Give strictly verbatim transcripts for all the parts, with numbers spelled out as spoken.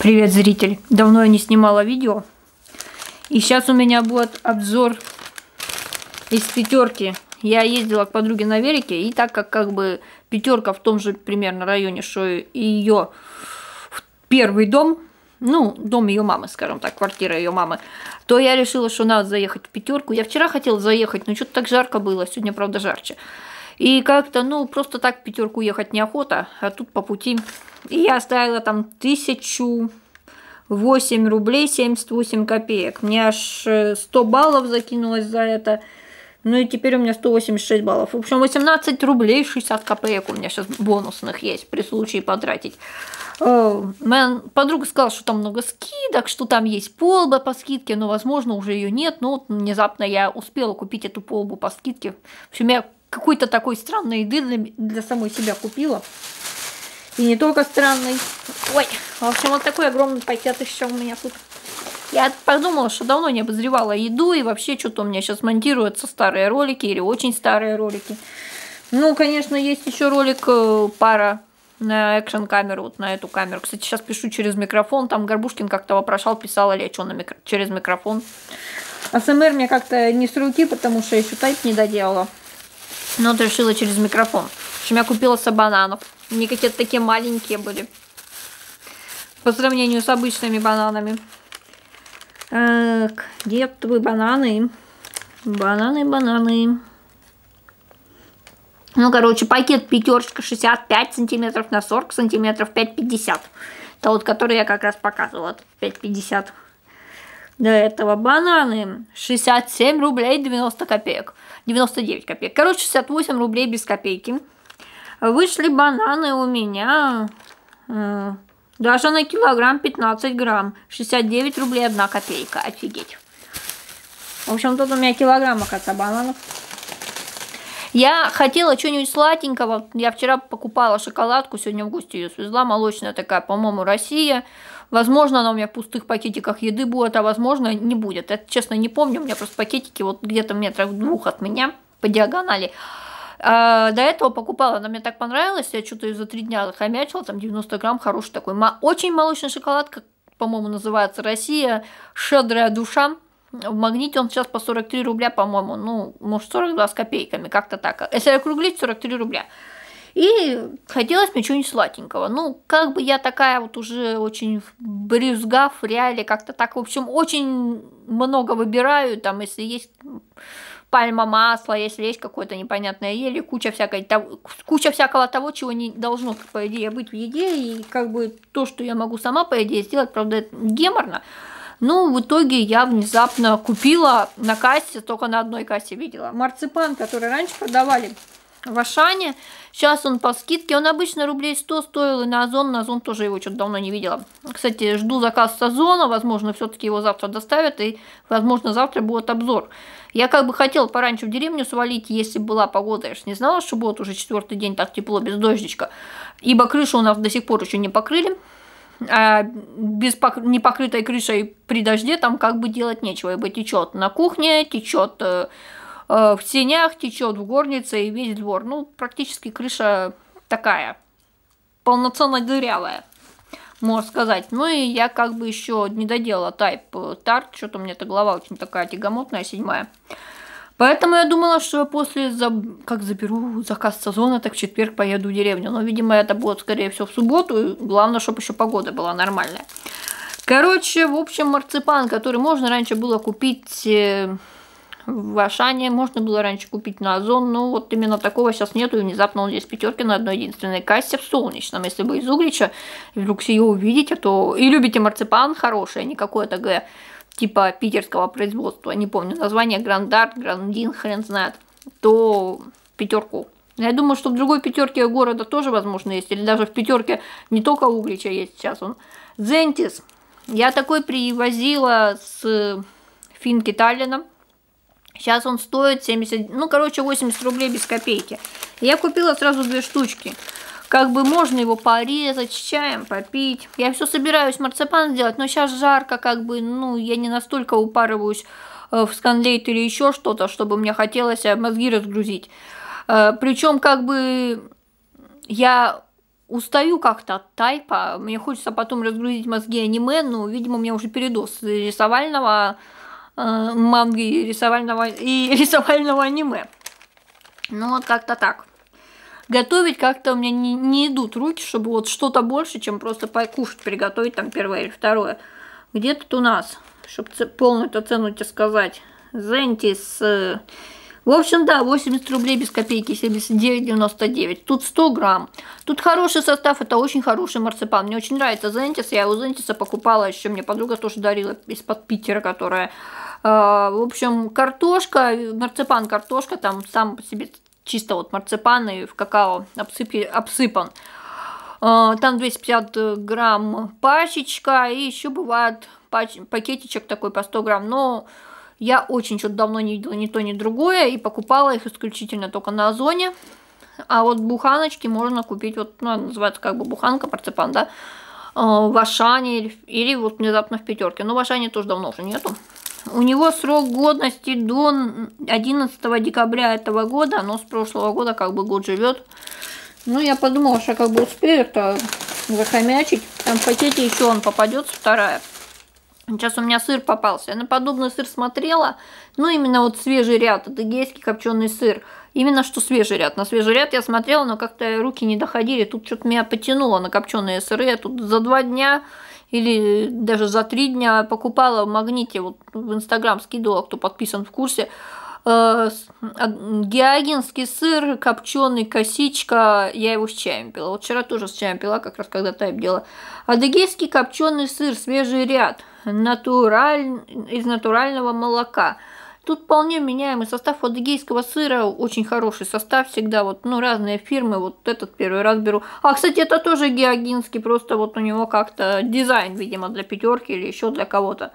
Привет, зритель. Давно я не снимала видео. И сейчас у меня будет обзор из Пятёрки. Я ездила к подруге на велике, и так как как бы Пятёрка в том же примерно районе, что и ее первый дом, ну, дом ее мамы, скажем так, квартира ее мамы, то я решила, что надо заехать в Пятёрку. Я вчера хотела заехать, но что-то так жарко было, сегодня, правда, жарче. И как-то, ну, просто так в Пятёрку ехать неохота, а тут по пути. И я оставила там тысячу восемь рублей семьдесят восемь копеек. Мне аж сто баллов закинулось за это. Ну и теперь у меня сто восемьдесят шесть баллов. В общем, восемнадцать рублей шестьдесят копеек у меня сейчас бонусных есть при случае потратить. Моя подруга сказала, что там много скидок, что там есть полба по скидке, но, возможно, уже ее нет. Но вот внезапно я успела купить эту полбу по скидке. В общем, я какой-то такой странной еды для самой себя купила. И не только странный. Ой, в общем, вот такой огромный пакет еще у меня тут. Я подумала, что давно не обозревала еду, и вообще что-то у меня сейчас монтируются старые ролики или очень старые ролики. Ну, конечно, есть еще ролик пара на экшн-камеру, вот на эту камеру. Кстати, сейчас пишу через микрофон, там Горбушкин как-то вопрошал, писала ли я что на микро... через микрофон. АСМР мне как-то не с руки, потому что я еще тайп не доделала. Но вот решила через микрофон. В общем, я купила бананов. Они какие-то такие маленькие были по сравнению с обычными бананами. Так, где твои бананы? Бананы, бананы. Ну, короче, пакет Пятёрочка шестьдесят пять сантиметров на сорок сантиметров, пять пятьдесят. Это вот, который я как раз показывала, пять пятьдесят. До этого бананы шестьдесят семь рублей девяносто копеек. девяносто девять копеек. Короче, шестьдесят восемь рублей без копейки. Вышли бананы у меня э, даже на килограмм пятнадцать грамм. шестьдесят девять рублей одна копейка. Офигеть. В общем, тут у меня килограмм, оказывается, бананов. Я хотела что-нибудь сладенького. Я вчера покупала шоколадку, сегодня в гости ее свезла. Молочная такая, по-моему, Россия. Возможно, она у меня в пустых пакетиках еды будет, а возможно, не будет. Это, честно, не помню. У меня просто пакетики вот где-то метров двух от меня по диагонали. А до этого покупала, она мне так понравилась, я что-то ее за три дня захомячила, там девяносто грамм, хороший такой. Очень молочная шоколадка, по-моему, называется Россия, «Щедрая душа». В Магните он сейчас по сорок три рубля, по-моему, ну, может, сорок два с копейками, как-то так. Если округлить, сорок три рубля. И хотелось мне чего-нибудь сладенького. Ну, как бы я такая вот уже очень брюзга, в реале, как-то так. В общем, очень много выбираю, там, если есть пальма масла, если есть какое-то непонятное еле, куча, всякой, куча всякого того, чего не должно, по идее, быть в еде. И как бы то, что я могу сама, по идее, сделать, правда, это геморно. Ну, в итоге я внезапно купила на кассе, только на одной кассе видела. Марципан, который раньше продавали в Ашане, сейчас он по скидке, он обычно рублей сто стоил, и на Озон, на Озон тоже его что-то давно не видела. Кстати, жду заказ с Озона, возможно, все-таки его завтра доставят, и, возможно, завтра будет обзор. Я как бы хотела пораньше в деревню свалить, если была погода, я же не знала, что будет уже четвертый день так тепло, без дождичка, ибо крышу у нас до сих пор еще не покрыли. А без покры... непокрытой крышей при дожде там как бы делать нечего, ибо течет на кухне, течет э, э, в сенях, течет в горнице и весь двор. Ну, практически крыша такая, полноценно дырявая, можно сказать. Ну и я как бы еще не доделала тайп тарт, что-то у меня-то голова очень такая тягомотная, седьмая. Поэтому я думала, что я после, как заберу заказ с Озона, так в четверг поеду в деревню. Но, видимо, это будет, скорее всего, в субботу. И главное, чтобы еще погода была нормальная. Короче, в общем, марципан, который можно раньше было купить в Ашане, можно было раньше купить на Озон. Но вот именно такого сейчас нету. И внезапно он здесь в Пятёрке на одной единственной кассе в Солнечном. Если вы из Углича вдруг ее увидите, то и любите марципан хороший, а не какое-то гэ... типа питерского производства, не помню название, Грандарт, Грандин, хрен знает, то Пятёрку. Я думаю, что в другой Пятёрке города тоже, возможно, есть, или даже в Пятёрке не только Углича есть сейчас он. Zentis. Я такой привозила с финки Таллина. Сейчас он стоит семьдесят, ну, короче, восемьдесят рублей без копейки. Я купила сразу две штучки. Как бы можно его порезать, с чаем попить. Я все собираюсь марципан сделать, но сейчас жарко, как бы, ну, я не настолько упарываюсь в сканлейт или еще что-то, чтобы мне хотелось мозги разгрузить. Причем, как бы, я устаю как-то от тайпа, мне хочется потом разгрузить мозги аниме, но, видимо, у меня уже передоз рисовального э, манги, рисовального и рисовального аниме. Ну вот как-то так. Готовить как-то у меня не, не идут руки, чтобы вот что-то больше, чем просто покушать, приготовить там первое или второе. Где тут у нас, чтобы полную-то цену тебе сказать, Zentis. В общем, да, восемьдесят рублей без копейки, семьдесят девять девяносто девять. Тут сто грамм. Тут хороший состав, это очень хороший марципан. Мне очень нравится Zentis, я у Zentis покупала еще, мне подруга тоже дарила из-под Питера, которая... Э, в общем, картошка, марципан, картошка, там сам по себе чисто вот марципан и в какао обсыпи, обсыпан. Э, там двести пятьдесят грамм пачечка, и еще бывает пач, пакетичек такой по сто грамм, но... Я очень что-то давно не видела ни то, ни другое, и покупала их исключительно только на Озоне. А вот буханочки можно купить, вот, ну, называется как бы буханка, марципан, да, в Ашане или, или вот внезапно в Пятёрке. Но в Ашане тоже давно уже нету. У него срок годности до одиннадцатого декабря этого года, но с прошлого года как бы год живет. Ну, я подумала, что как бы успею это захомячить. Там в пакете еще он попадется, вторая. Сейчас у меня сыр попался. Я на подобный сыр смотрела. Ну, именно вот свежий ряд. Это гейский копченый сыр. Именно что свежий ряд. На свежий ряд я смотрела, но как-то руки не доходили. Тут что-то меня потянуло на копченые сыры. Я тут за два дня или даже за три дня покупала в Магните. Вот в Инстаграм скидывала, кто подписан в курсе. Гиагинский сыр, копченый, косичка. Я его с чаем пила. Вот вчера тоже с чаем пила, как раз когда тайп делала. Адыгейский копченый сыр, свежий ряд. Натураль... из натурального молока. Тут вполне меняемый состав адыгейского сыра, очень хороший состав всегда, вот, ну, разные фирмы, вот этот первый раз беру. А, кстати, это тоже гиагинский, просто вот у него как-то дизайн, видимо, для Пятёрки или еще для кого-то.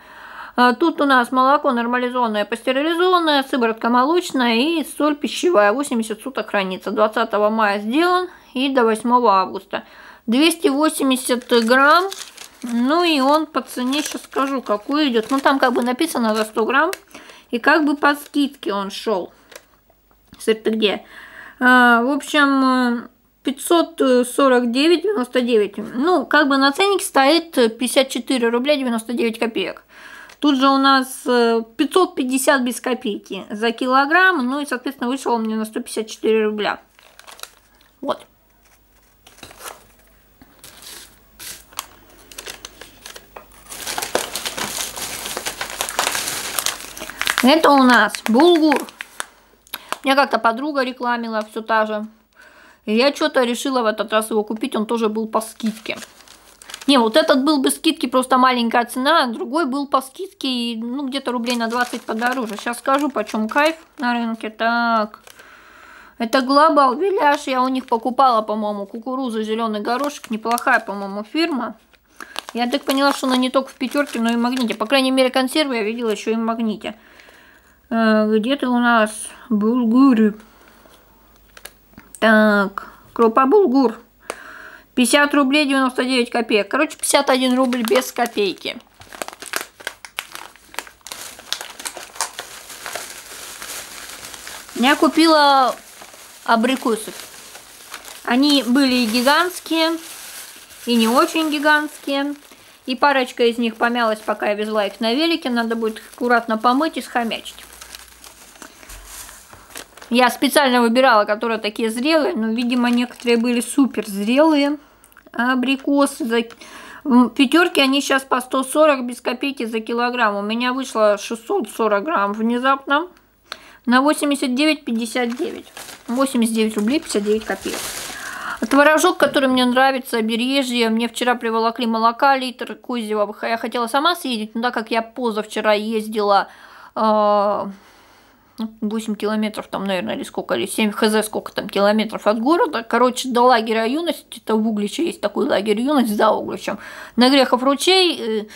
А тут у нас молоко нормализованное, пастеризованное, сыворотка молочная и соль пищевая, восемьдесят суток хранится, двадцатого мая сделан и до восьмого августа. двести восемьдесят грамм. Ну и он по цене, сейчас скажу, какой идет. Ну там как бы написано за сто грамм. И как бы по скидке он шел. Сыр, ты где? А, в общем, пятьсот сорок девять девяносто девять. Ну, как бы на ценнике стоит пятьдесят четыре рубля девяносто девять копеек. Тут же у нас пятьсот пятьдесят без копейки за килограмм. Ну и, соответственно, вышел он мне на сто пятьдесят четыре рубля. Вот. Это у нас булгур. Меня как-то подруга рекламила, все та же. И я что-то решила в этот раз его купить, он тоже был по скидке. Не, вот этот был без скидки, просто маленькая цена, другой был по скидке, и, ну, где-то рублей на двадцать подороже. Сейчас скажу, почем кайф на рынке. Так, это Global Village, я у них покупала, по-моему, кукурузу, зеленый горошек, неплохая, по-моему, фирма. Я так поняла, что она не только в Пятёрке, но и в Магните. По крайней мере, консервы я видела еще и в Магните. Где-то у нас булгуры. Так, крупа булгур. пятьдесят рублей девяносто девять копеек. Короче, пятьдесят один рубль без копейки. Я купила абрикосы. Они были и гигантские, и не очень гигантские. И парочка из них помялась, пока я везла их на велике. Надо будет их аккуратно помыть и схомячить. Я специально выбирала, которые такие зрелые, но, видимо, некоторые были супер зрелые. Абрикосы. В Пятёрке они сейчас по сто сорок без копейки за килограмм. У меня вышло шестьсот сорок грамм внезапно на восемьдесят девять пятьдесят девять. восемьдесят девять рублей пятьдесят девять копеек. Творожок, который мне нравится, Обережье. Мне вчера приволокли молока, литр козьего. Я хотела сама съездить, но так как я позавчера ездила... Э восемь километров там, наверное, или сколько, или семь, хз, сколько там километров от города. Короче, до лагеря юности, это в Угличе есть такой лагерь юность, за Угличем, на Грехов ручей,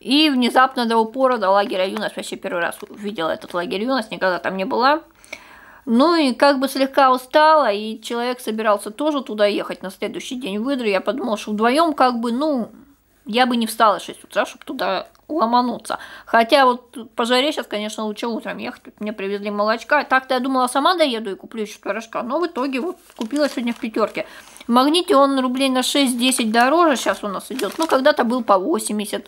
и внезапно до упора до лагеря юность. Вообще первый раз увидела этот лагерь юность, никогда там не была. Ну и как бы слегка устала, и человек собирался тоже туда ехать на следующий день в Идры. Я подумала, что вдвоем как бы, ну... Я бы не встала в шесть утра, чтобы туда ломануться. Хотя вот по жаре сейчас, конечно, лучше утром ехать. Тут мне привезли молочка. Так-то я думала, сама доеду и куплю еще творожка. Но в итоге вот купила сегодня в Пятёрке. В Магните он рублей на шесть-десять дороже сейчас у нас идет. Ну, когда-то был по восемьдесят.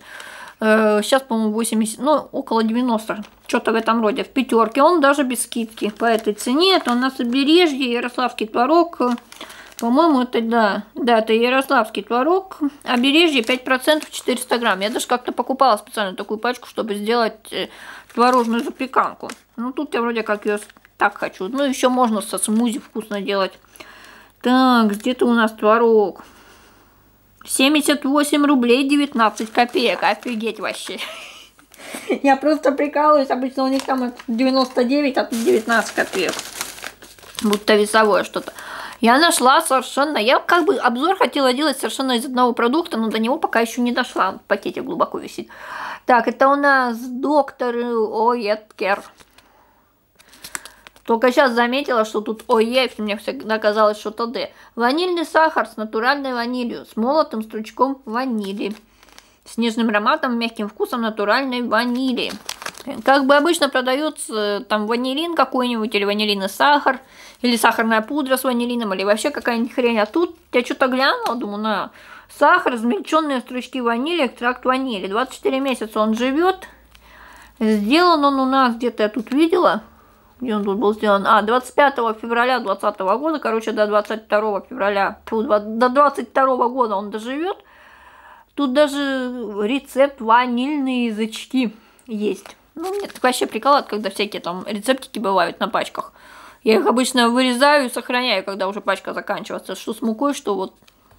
Сейчас, по-моему, восемьдесят, ну, около девяноста, что-то в этом роде. В Пятерке он даже без скидки по этой цене. Это у нас Обережье, ярославский творог. По-моему, это, да, да, это ярославский творог. Обережье пять процентов, четыреста грамм. Я даже как-то покупала специально такую пачку, чтобы сделать творожную запеканку. Ну, тут я вроде как ее так хочу. Ну, еще можно со смузи вкусно делать. Так, где-то у нас творог. семьдесят восемь рублей девятнадцать копеек. Офигеть вообще. Я просто прикалываюсь. Обычно у них там девяносто девять, а тут девятнадцать копеек. Будто весовое что-то. Я нашла совершенно... Я как бы обзор хотела делать совершенно из одного продукта, но до него пока еще не дошла. В пакете глубоко висит. Так, это у нас доктор Оеткер. Только сейчас заметила, что тут ОЕ, мне всегда казалось, что ТД. Ванильный сахар с натуральной ванилью, с молотым стручком ванили. С нежным ароматом, мягким вкусом натуральной ванили. Как бы обычно продается там ванилин какой-нибудь, или ванилин сахар, или сахарная пудра с ванилином, или вообще какая-нибудь хрень. А тут я что-то глянула, думаю, на сахар, измельченные стручки ванили, экстракт ванили. двадцать четыре месяца он живет. Сделан он у нас где-то, я тут видела. Где он тут был сделан? А, двадцать пятого февраля двадцатого года. Короче, до двадцать второго февраля. До двадцать второго года он доживет. Тут даже рецепт ванильные язычки есть. Ну, мне так вообще прикалывает, когда всякие там рецептики бывают на пачках. Я их обычно вырезаю и сохраняю, когда уже пачка заканчивается. Что с мукой, что вот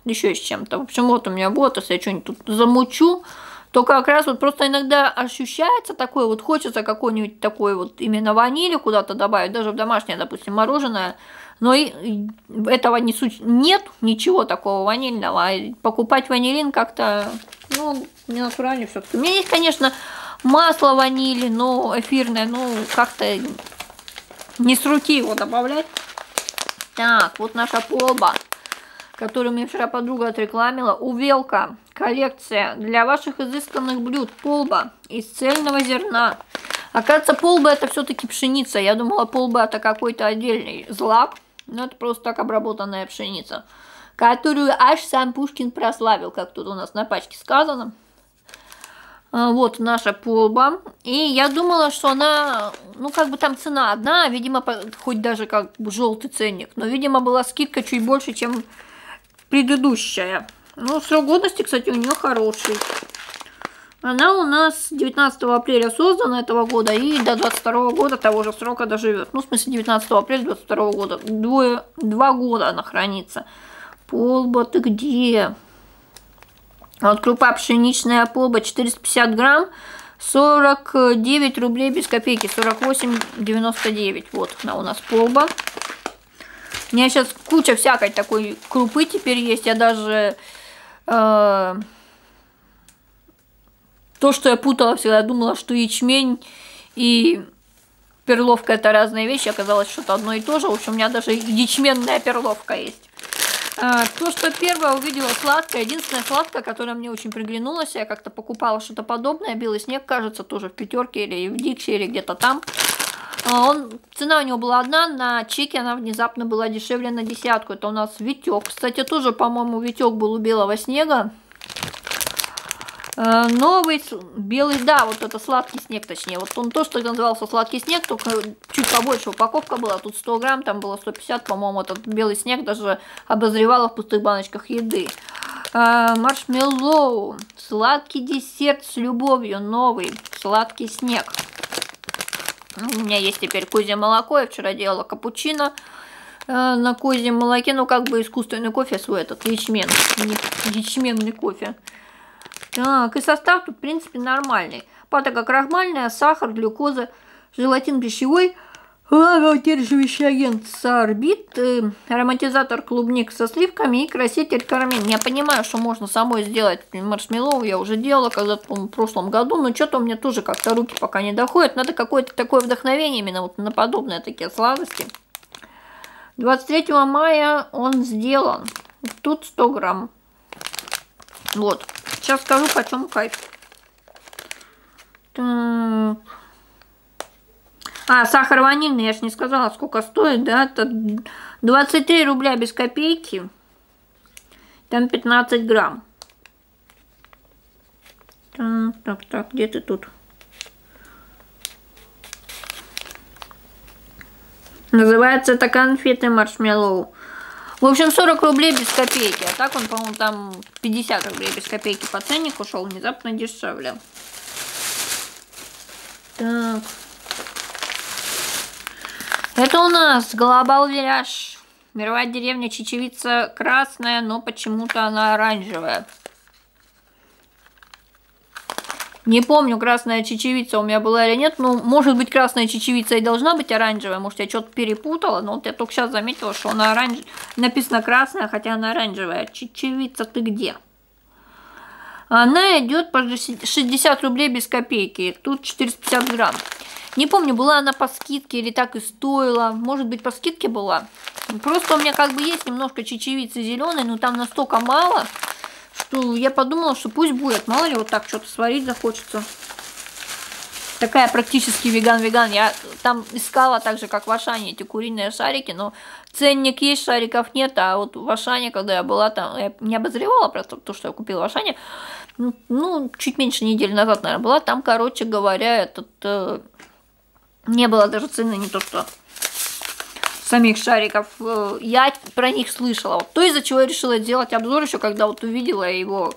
еще с чем-то. В общем, вот у меня вот, если я что-нибудь тут замучу, то как раз вот просто иногда ощущается такое, вот хочется какой-нибудь такой вот именно ванили куда-то добавить, даже в домашнее, допустим, мороженое, но и этого не суть, нет ничего такого ванильного, а покупать ванилин как-то, ну, не натурально все-таки. У меня есть, конечно, масло ванили, но эфирное, ну, как-то не с руки его добавлять. Так, вот наша полба, которую мне вчера подруга отрекламила. Увелька. Коллекция для ваших изысканных блюд. Полба из цельного зерна. Оказывается, полба это все-таки пшеница. Я думала, полба это какой-то отдельный злак. Но это просто так обработанная пшеница. Которую аж сам Пушкин прославил, как тут у нас на пачке сказано. Вот наша полба. И я думала, что она, ну как бы там цена одна. Видимо, хоть даже как желтый ценник. Но, видимо, была скидка чуть больше, чем... предыдущая. Ну, срок годности, кстати, у нее хороший. Она у нас девятнадцатого апреля создана этого года и до двадцать второго года того же срока доживет. Ну, в смысле, девятнадцатого апреля двадцать второго года. Двое, два года она хранится. Полба, ты где? Вот крупа пшеничная полба четыреста пятьдесят грамм. сорок девять рублей без копейки. сорок восемь девяносто девять. Вот она у нас полба. У меня сейчас куча всякой такой крупы теперь есть. Я даже э, то, что я путала всегда, думала, что ячмень и перловка это разные вещи. Оказалось, что это одно и то же. В общем, у меня даже ячменная перловка есть. Э, то, что первое увидела сладкое. Единственная сладкая, которая мне очень приглянулась. Я как-то покупала что-то подобное. Белый снег, кажется, тоже в Пятерке или в Дикси, или где-то там. Он, цена у него была одна, на чеке она внезапно была дешевле на десятку. Это у нас Витек. Кстати, тоже, по-моему, Витек был у Белого снега. Э, новый белый, да, вот это сладкий снег, точнее. Вот он тоже назывался сладкий снег, только чуть побольше упаковка была. Тут сто грамм, там было сто пятьдесят, по-моему, этот Белый снег даже обозревала в пустых баночках еды. Э, маршмеллоу. Сладкий десерт с любовью. Новый сладкий снег. У меня есть теперь козье молоко. Я вчера делала капучино э, на козьем молоке. Ну, как бы искусственный кофе свой этот, ячмен. Ячменный кофе. Так, и состав тут, в принципе, нормальный. Патока крахмальная, сахар, глюкоза, желатин пищевой, лавоудерживающий агент сорбит, э, ароматизатор клубник со сливками и краситель карамель. Я понимаю, что можно самой сделать маршмеллоу. Я уже делала когда-то в прошлом году, но что-то у меня тоже как-то руки пока не доходят. Надо какое-то такое вдохновение именно вот на подобные такие сладости. двадцать третьего мая он сделан. Тут сто грамм. Вот. Сейчас скажу, почем кайф. Так... А, сахар ванильный, я же не сказала, сколько стоит, да, это двадцать три рубля без копейки. Там пятнадцать грамм. Так, так, так, где ты тут? Называется это конфеты маршмеллоу. В общем, сорок рублей без копейки. А так он, по-моему, там пятьдесят рублей без копейки по ценнику шел. Внезапно дешевле. Так. Это у нас Global Village. Мировая деревня. Чечевица красная, но почему-то она оранжевая. Не помню, красная чечевица у меня была или нет. Ну, может быть, красная чечевица и должна быть оранжевая. Может, я что-то перепутала. Но вот я только сейчас заметила, что она оранж... написано красная, хотя она оранжевая. Чечевица, ты где? Она идет по шестьдесят рублей без копейки. Тут четыреста пятьдесят грамм. Не помню, была она по скидке или так и стоила. Может быть, по скидке была. Просто у меня как бы есть немножко чечевицы зеленой, но там настолько мало... Что я подумала, что пусть будет. Мало ли, вот так что-то сварить захочется. Такая практически веган-веган. Я там искала так же, как в Ашане, эти куриные шарики. Но ценник есть, шариков нет. А вот в Ашане, когда я была там, я не обозревала просто то, что я купила в Ашане. Ну, чуть меньше недели назад, наверное, была. Там, короче говоря, этот, э, не было даже цены, не то что... самих шариков, я про них слышала. Вот то, из-за чего я решила делать обзор еще, когда вот увидела его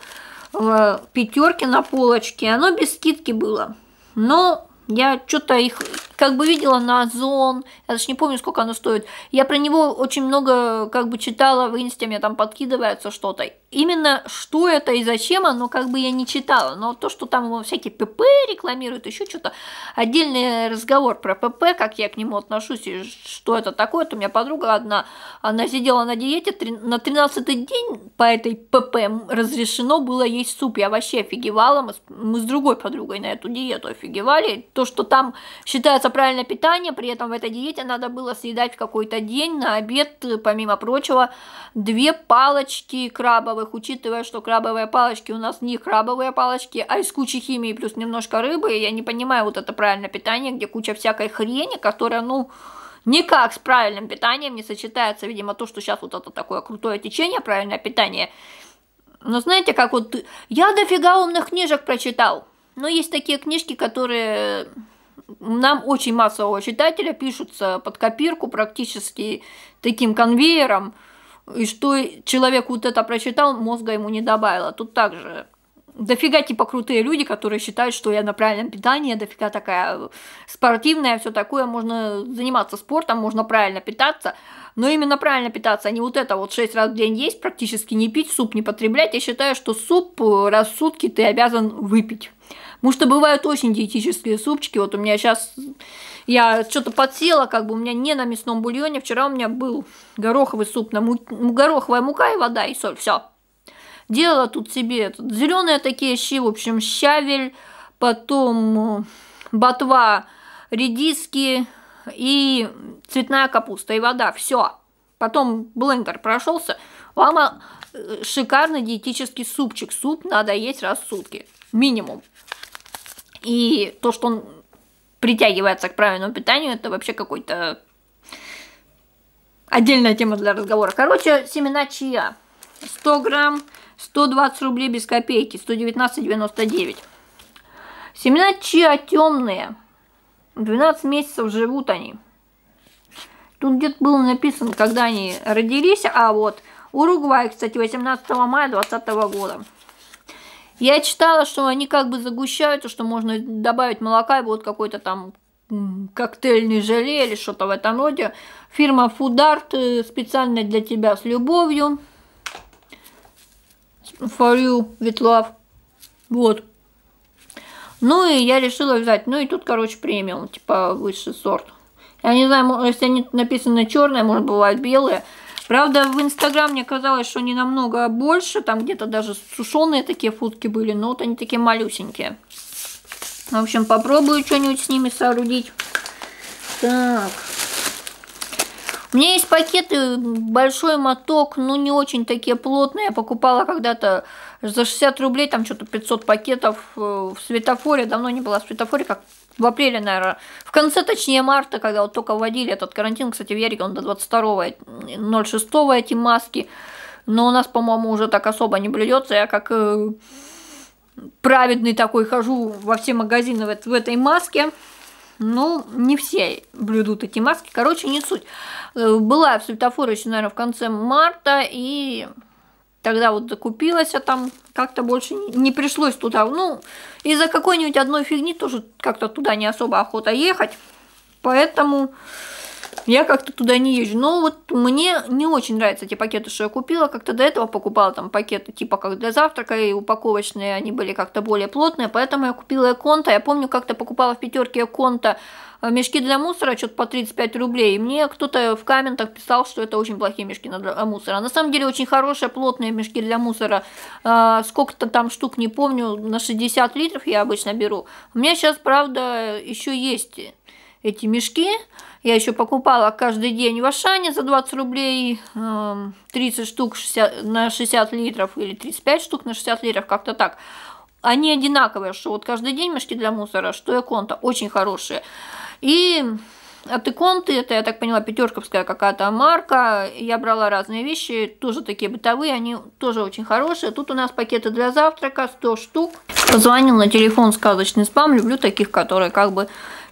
в Пятёрке на полочке. Оно без скидки было. Но я что-то их как бы видела на Озон. Я даже не помню, сколько оно стоит. Я про него очень много как бы читала в инсте, мне там подкидывается что-то. Именно что это и зачем оно, как бы я не читала. Но то, что там его всякие ПП рекламируют, еще что-то. Отдельный разговор про ПП, как я к нему отношусь и что это такое. То у меня подруга одна, она сидела на диете, на тринадцатый день по этой ПП разрешено было есть суп. Я вообще офигевала, мы с другой подругой на эту диету офигевали. То, что там считается правильное питание, при этом в этой диете надо было съедать в какой-то день на обед, помимо прочего, две палочки крабовые. Учитывая, что крабовые палочки у нас не крабовые палочки, а из кучи химии плюс немножко рыбы, я не понимаю вот это правильное питание, где куча всякой хрени, которая, ну, никак с правильным питанием не сочетается, видимо, то, что сейчас вот это такое крутое течение, правильное питание. Но знаете, как вот, я дофига умных книжек прочитал, но есть такие книжки, которые... Нам очень массового читателя пишутся под копирку практически таким конвейером, и что человек вот это прочитал, мозга ему не добавило. Тут также дофига типа крутые люди, которые считают, что я на правильном питании, дофига такая спортивная, все такое, можно заниматься спортом, можно правильно питаться, но именно правильно питаться, а не вот это вот шесть раз в день есть, практически не пить, суп не потреблять. Я считаю, что суп раз в сутки ты обязан выпить. Потому что бывают очень диетические супчики. Вот у меня сейчас, я что-то подсела, как бы у меня не на мясном бульоне. Вчера у меня был гороховый суп, на му... гороховая мука и вода, и соль, все. Делала тут себе зеленые такие щи, в общем, щавель, потом ботва, редиски и цветная капуста, и вода, все. Потом блендер прошелся, вам шикарный диетический супчик. Суп надо есть раз в сутки, минимум. И то, что он притягивается к правильному питанию, это вообще какой-то отдельная тема для разговора. Короче, семена чиа. сто грамм, сто двадцать рублей без копейки, сто девятнадцать девяносто девять. Семена чиа темные. двенадцать месяцев живут они. Тут где-то было написано, когда они родились. А вот Уругвай, кстати, восемнадцатого мая две тысячи двадцатого года. Я читала, что они как бы загущаются, что можно добавить молока, и будет какой-то там коктейльный желе или что-то в этом роде. Фирма Food Art, специально для тебя, с любовью. For you, with love. Вот. Ну и я решила взять. Ну и тут, короче, премиум, типа высший сорт. Я не знаю, если они написаны черные, может, бывают белые. Правда, в Инстаграм мне казалось, что они намного больше. Там где-то даже сушеные такие футки были. Но вот они такие малюсенькие. В общем, попробую что-нибудь с ними соорудить. Так. У меня есть пакеты. Большой моток. Ну, не очень такие плотные. Я покупала когда-то за шестьдесят рублей. Там что-то пятьсот пакетов в Светофоре. Давно не была в Светофоре, как... В апреле, наверное, в конце, точнее, марта, когда вот только вводили этот карантин, кстати, в Ярике он до двадцать второго, ноль шестого эти маски, Но у нас, по-моему, уже так особо не блюдется. Я как э, праведный такой хожу во все магазины в, в этой маске. Ну, не все блюдут эти маски. Короче, не суть. Была в Светофоре еще, наверное, в конце марта. И тогда вот закупилась, а там как-то больше не пришлось туда. Ну, из-за какой-нибудь одной фигни тоже как-то туда не особо охота ехать. Поэтому я как-то туда не езжу. Но вот мне не очень нравятся те пакеты, что я купила. Как-то до этого покупала там пакеты типа как для завтрака, и упаковочные они были как-то более плотные. Поэтому я купила Econta. Я помню, как-то покупала в Пятёрке Econta мешки для мусора, что-то по тридцать пять рублей. И мне кто-то в комментах писал, что это очень плохие мешки для мусора. На самом деле очень хорошие, плотные мешки для мусора. Сколько-то там штук, не помню, на шестьдесят литров я обычно беру. У меня сейчас, правда, еще есть эти мешки. Я еще покупала каждый день в Ашане за двадцать рублей, тридцать штук на шестьдесят литров или тридцать пять штук на шестьдесят литров, как-то так. Они одинаковые, что вот каждый день мешки для мусора, что Econta, очень хорошие. И от Econta, это, я так поняла, пятёрковская какая-то марка, я брала разные вещи, тоже такие бытовые, они тоже очень хорошие. Тут у нас пакеты для завтрака, сто штук. Позвонил на телефон сказочный спам, люблю таких, которые как бы...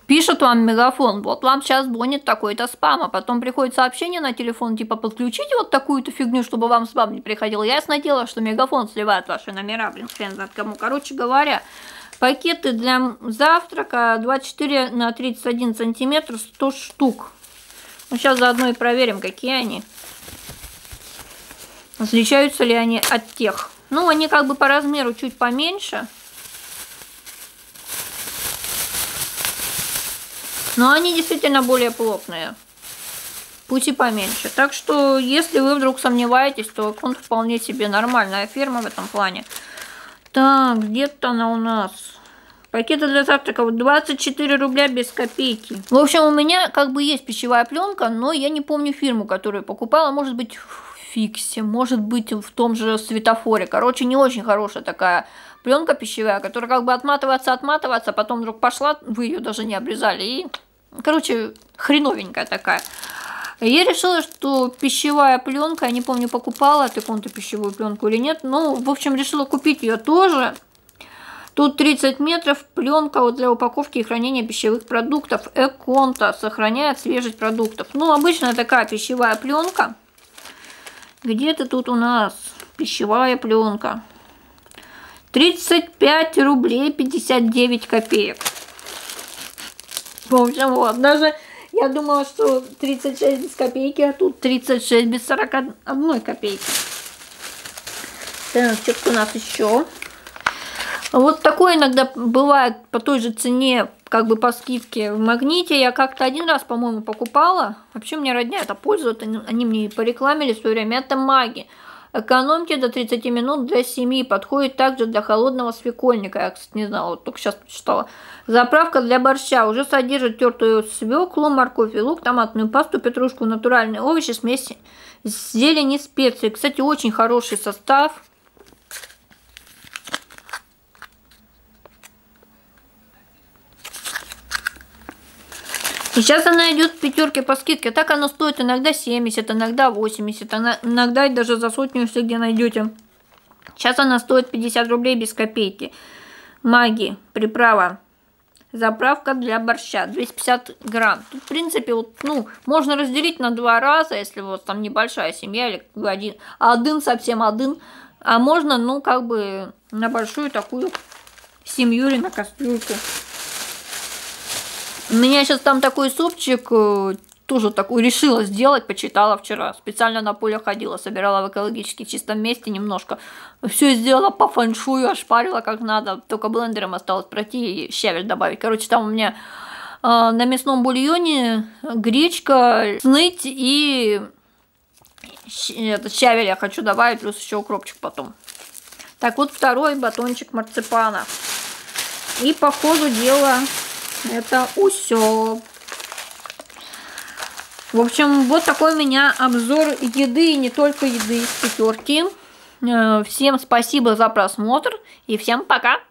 Пишет вам Мегафон, вот вам сейчас звонит такой-то спам, а потом приходит сообщение на телефон, типа, подключите вот такую-то фигню, чтобы вам спам не приходил. Ясное дело, что Мегафон сливает ваши номера, блин, хрен знает кому. Короче говоря, пакеты для завтрака двадцать четыре на тридцать один сантиметр, сто штук. Ну, сейчас заодно и проверим, какие они. Отличаются ли они от тех. Ну, они как бы по размеру чуть поменьше. Но они действительно более плотные, пусть и поменьше. Так что, если вы вдруг сомневаетесь, то он вполне себе нормальная фирма в этом плане. Так, где-то она у нас. Пакеты для завтраков двадцать четыре рубля без копейки. В общем, у меня как бы есть пищевая пленка, но я не помню фирму, которую покупала. Может быть, в Фиксе, может быть, в том же Светофоре. Короче, не очень хорошая такая пленка пищевая, которая как бы отматывается, отматывается, потом вдруг пошла, вы ее даже не обрезали и... Короче, хреновенькая такая. Я решила, что пищевая пленка, я не помню, покупала от Econta пищевую пленку или нет. Ну, в общем, решила купить ее тоже. Тут тридцать метров пленка вот для упаковки и хранения пищевых продуктов. Econta сохраняет свежесть продуктов. Ну, обычная такая пищевая пленка. Где-то тут у нас пищевая пленка. тридцать пять рублей пятьдесят девять копеек. В общем, вот, даже я думала, что тридцать шесть без копейки, а тут тридцать шесть без сорока одной копейки. Так, что-то у нас еще. Вот такое иногда бывает по той же цене, как бы по скидке в Магните. Я как-то один раз, по-моему, покупала. Вообще, мне родня это пользует, они мне и порекламили в свое время. Это Маги. Экономьте до тридцати минут для семьи. Подходит также для холодного свекольника. Я, кстати, не знала, вот только сейчас почитала. Заправка для борща. Уже содержит тертую свеклу, морковь и лук, томатную пасту, петрушку, натуральные овощи, смесь зелени и специй. Кстати, очень хороший состав. И сейчас она идет в Пятёрке по скидке. Так она стоит иногда семьдесят, иногда восемьдесят, иногда и даже за сотню, если где найдете. Сейчас она стоит пятьдесят рублей без копейки. Маги, приправа, заправка для борща, двести пятьдесят грамм. Тут, в принципе, вот, ну, можно разделить на два раза, если у вас там небольшая семья или один, один совсем один. А можно, ну, как бы на большую такую семью или на кастрюльку. У меня сейчас там такой супчик, тоже такой решила сделать, почитала вчера. Специально на поле ходила, собирала в экологически чистом месте немножко. Все сделала по фэншую, ошпарила как надо. Только блендером осталось пройти и щавель добавить. Короче, там у меня э, на мясном бульоне гречка, сныть и это, щавель я хочу добавить, плюс еще укропчик потом. Так вот, второй батончик марципана. И по ходу дела... Это усё. В общем, вот такой у меня обзор еды, и не только еды из Пятёрки. Всем спасибо за просмотр и всем пока!